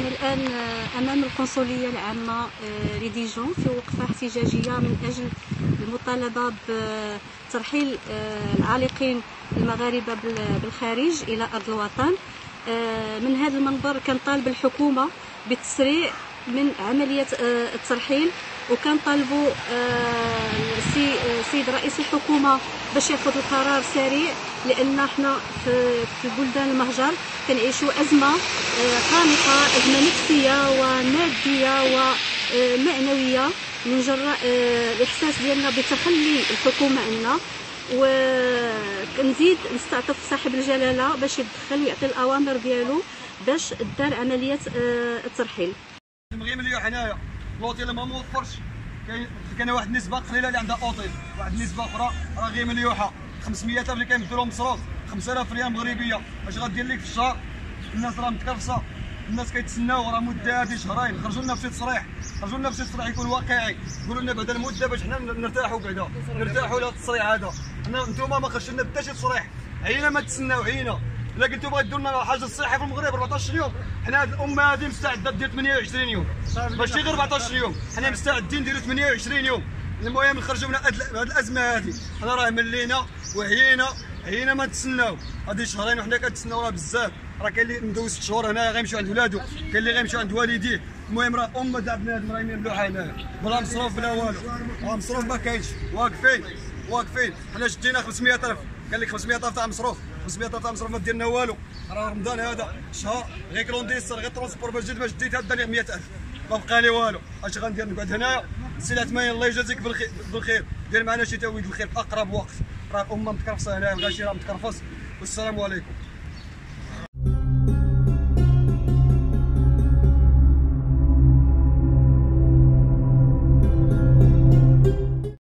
أنا الآن أمام القنصلية العامة لديجون في وقفة احتجاجية من أجل المطالبة بترحيل العالقين المغاربة بالخارج إلى أرض الوطن. من هذا المنبر كنطالب الحكومة بالتسريع من عملية الترحيل، وكنطالبوا السيد رئيس الحكومة باش ياخذ القرار سريع، لان حنا في بلدان المهجر كنعيشوا ازمه خانقه، ازمه نفسيه وماديه ومعنويه من جراء الاحساس ديالنا بتخلي الحكومه عنا. وكنزيد نستعطف صاحب الجلاله باش يتدخل ويعطي الاوامر ديالو باش دار عمليه الترحيل. المغرب اليوم حنايا لوطيل ما موفرش، كاين واحد النسبه قليله اللي عندها اوتيل، واحد النسبه اخرى راه غير مليوحه. 500000 اللي كيمدوا لهم مصروف 5000 ريال مغربيه اش غدير لك في الشهر؟ الناس راه متكرفصه، الناس كيتسناو راه مده هذه شهرين. خرجوا لنا بشي تصريح، خرجوا لنا بشي تصريح يكون واقعي، قولوا لنا بعد المده باش حنا نرتاحوا، بعدا نرتاحوا لهذا التصريح هذا. حنا نتوما ما خرجش لنا حتى شي تصريح، عينا ما تسناو عينا. الا قلتوا بغيتوا لنا حاجه الصحه في المغرب 14 يوم، حنا هذه الامه هذه مستعده دير 28 يوم، ماشي غير 14 يوم، حنا مستعدين نديروا 28 يوم. المهم نخرجوا من هذه الازمه هذه، حنا راه ملينا وعيينا، عيينا ما نتسناو هذه شهرين وحنا كنتسناو راه بزاف. راه كاين اللي مدوز 6 شهور هنا غيمشي عند ولادو، كاين اللي غيمشي عند والديه. المهم راه امه تاع بنادم راه مملوحه هنايا، بلا مصروف بلا والو، مصروف ما كاينش. واقفين واقفين، حنا شدينا 500000، قال لك 500000 تاع مصروف، 500000 تاع مصروف ما دير لنا والو. راه رمضان هذا شهر غير كلونديسر غير ترونسبور باش جيت، باش ديت هاد الدنيا 100000 ما بقى لي والو. اش غندير؟ نقعد هنايا سيلات ماين. الله يجازيك بالخير، دير معنا شي تاويل الخير في اقرب وقت، راه الامه متكرفصه هنايا، الغاشي راه متكرفص. والسلام عليكم.